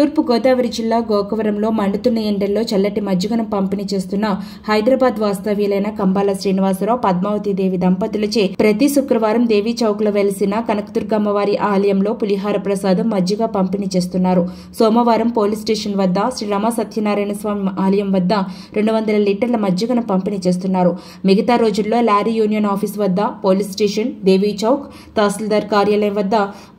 తూర్పుగోదావరి జిల్లా గోకవరంలో మండుతున్న ఎండల్లో చల్లటి మజ్జిగను పంపిణీ చేస్తున్న హైదరాబాద్ వాస్తవ్యులైన కంబాల శ్రీనివాసరావు పద్మావతి దేవి దంపతులచే ప్రతి శుక్రవారం దేవి చౌక్లో వెలిసిన కనకదుర్గమ్మవారి ఆలయంలో పులిహార ప్రసాదం మజ్జిగ పంపిణీ చేస్తున్నారు. సోమవారం పోలీస్ స్టేషన్ వద్ద శ్రీరామ సత్యనారాయణ స్వామి ఆలయం వద్ద 200 లీటర్ల మజ్జిగను పంపిణీ చేస్తున్నారు. మిగతా రోజుల్లో లారీ యూనియన్ ఆఫీస్ వద్ద, పోలీస్ స్టేషన్, దేవి చౌక్, తహసీల్దార్ కార్యాలయం వద్ద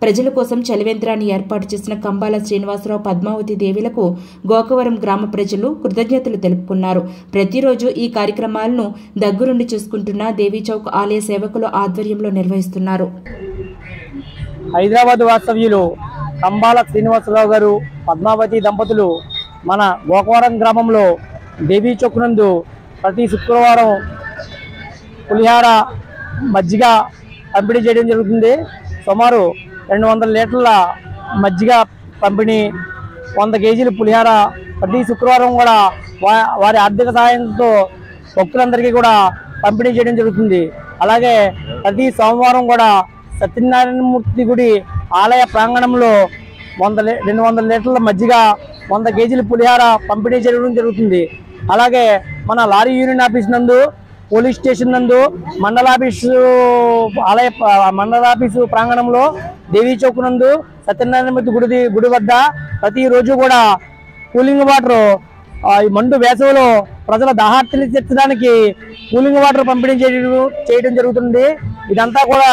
ప్రజల కోసం చలివేంద్రాన్ని ఏర్పాటు చేసిన కంబాల శ్రీనివాసరావు పద్మావతి దేవిలకు గోకవరం గ్రామ ప్రజలు కృతజ్ఞతలు తెలుపుకున్నారు. ప్రతిరోజు ఈ కార్యక్రమాలను దగ్గరుండి చూసుకుంటున్న దేవి చౌక్ ఆలయ సేవకుల ఆధ్వర్యంలో నిర్వహిస్తున్నారు. హైదరాబాద్ వాస్తవ్యులు కంబాల శ్రీనివాసరావు గారు పద్మావతి దంపతులు మన గోకవరం గ్రామంలో దేవి చౌక్ నందు ప్రతి శుక్రవారం పులిహార మజ్జిగ పంపిణీ చేయడం జరుగుతుంది. సుమారు 200 లీటర్ల మజ్జిగ పంపిణీ, 100 కేజీలు పులిహార ప్రతి శుక్రవారం కూడా వారి ఆర్థిక సహాయంతో భక్తులందరికీ కూడా పంపిణీ చేయడం జరుగుతుంది. అలాగే ప్రతి సోమవారం కూడా సత్యనారాయణమూర్తి గుడి ఆలయ ప్రాంగణంలో 200 లీటర్ల మజ్జిగ, 100 కేజీలు పులిహార పంపిణీ చేయడం జరుగుతుంది. అలాగే మన లారీ యూనియన్ ఆఫీస్ నందు, పోలీస్ స్టేషన్ నందు, మండలాఫీసు ప్రాంగణంలో, దేవీ చౌక్ నందు, సత్యనారాయణమూర్తి గుడి వద్ద ప్రతిరోజు కూడా కూలింగ్ వాటర్ మండు వేసవిలో ప్రజల దాహార్తిని తీర్చడానికి కూలింగ్ వాటర్ పంపిణీ చేయడం జరుగుతుంది. ఇదంతా కూడా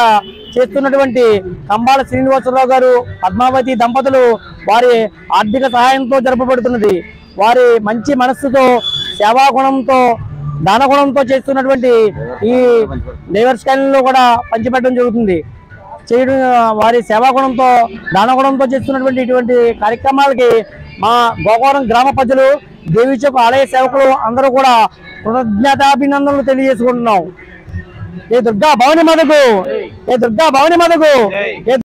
చేస్తున్నటువంటి కంబాల శ్రీనివాసరావు గారు పద్మావతి దంపతులు వారి ఆర్థిక సహాయంతో జరపబడుతున్నది. వారి మంచి మనస్సుతో, సేవాగుణంతో, దానగుణంతో చేస్తున్నటువంటి ఈ డైవర్స్ స్కాన్లో కూడా పంచిపెట్టడం జరుగుతుంది. వారి సేవాగుణంతో, దానగుణంతో చేస్తున్నటువంటి ఇటువంటి కార్యక్రమాలకి మా గోకవరం గ్రామ ప్రజలు, దేవీ చౌక్ ఆలయ సేవకులు అందరూ కూడా కృతజ్ఞతాభినందనలు తెలియజేసుకుంటున్నాం. ఏ దుర్గా భవని మదకు, ఏ దుర్గా భవని మదకు.